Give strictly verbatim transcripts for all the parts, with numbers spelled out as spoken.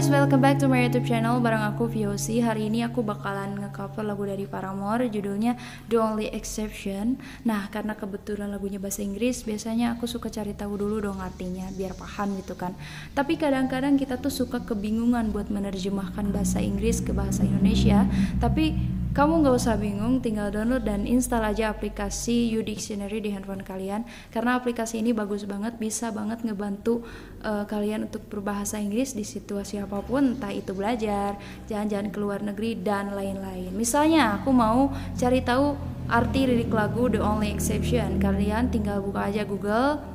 guys, welcome back to my YouTube channel bareng aku Vyosi. Hari ini aku bakalan ngecover lagu dari Paramore, judulnya The Only Exception. Nah, karena kebetulan lagunya bahasa Inggris, biasanya aku suka cari tahu dulu dong artinya biar paham gitu kan. Tapi kadang-kadang kita tuh suka kebingungan buat menerjemahkan bahasa Inggris ke bahasa Indonesia. Tapi kamu gak usah bingung, tinggal download dan install aja aplikasi U-Dictionary di handphone kalian. Karena aplikasi ini bagus banget, bisa banget ngebantu uh, kalian untuk berbahasa Inggris di situasi apapun, entah itu belajar, jalan-jalan ke luar negeri, dan lain-lain. Misalnya, aku mau cari tahu arti lirik lagu The Only Exception. Kalian tinggal buka aja Google,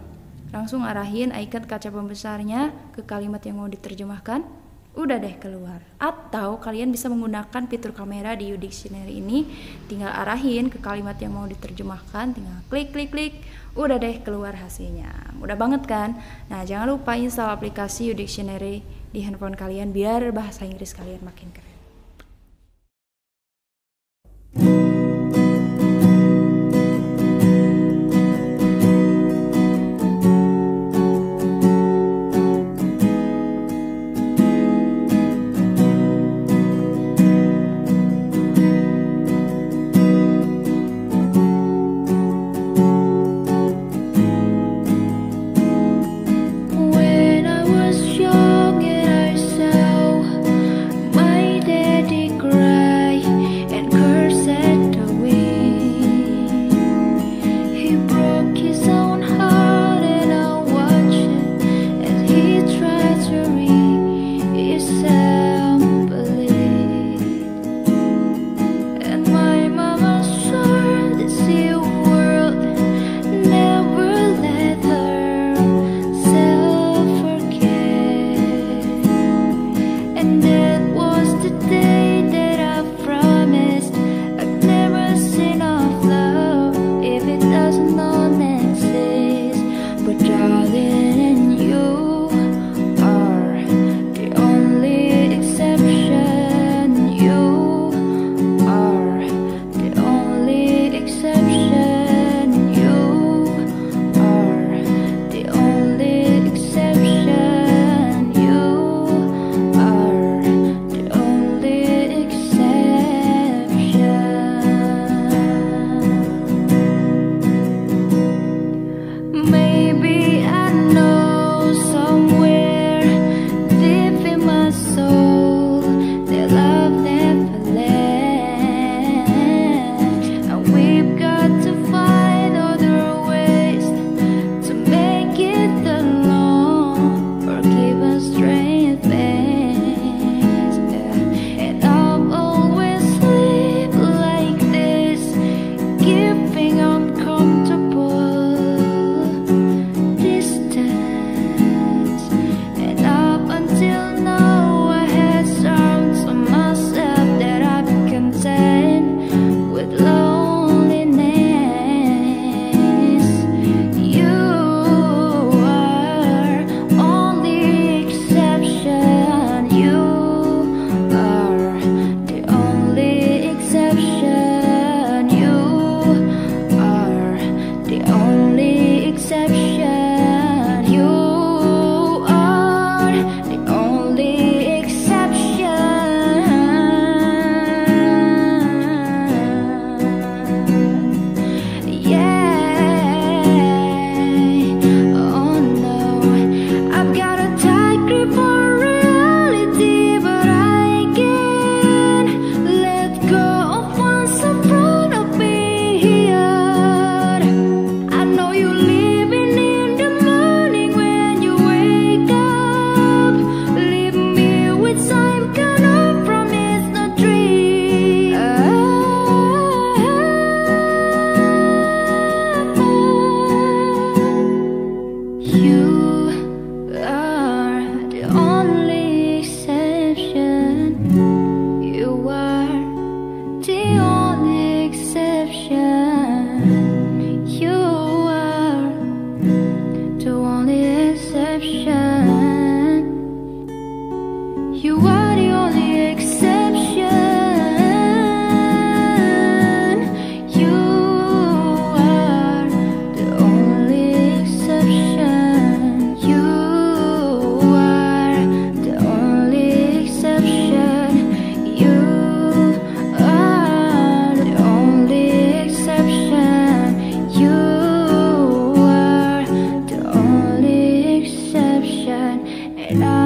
langsung arahin icon kaca pembesarnya ke kalimat yang mau diterjemahkan. Udah deh keluar. Atau kalian bisa menggunakan fitur kamera di U-Dictionary ini, tinggal arahin ke kalimat yang mau diterjemahkan, tinggal klik klik klik, udah deh keluar hasilnya. Mudah banget kan? Nah, jangan lupa install aplikasi U-Dictionary di handphone kalian biar bahasa Inggris kalian makin keren. But darling, you are night.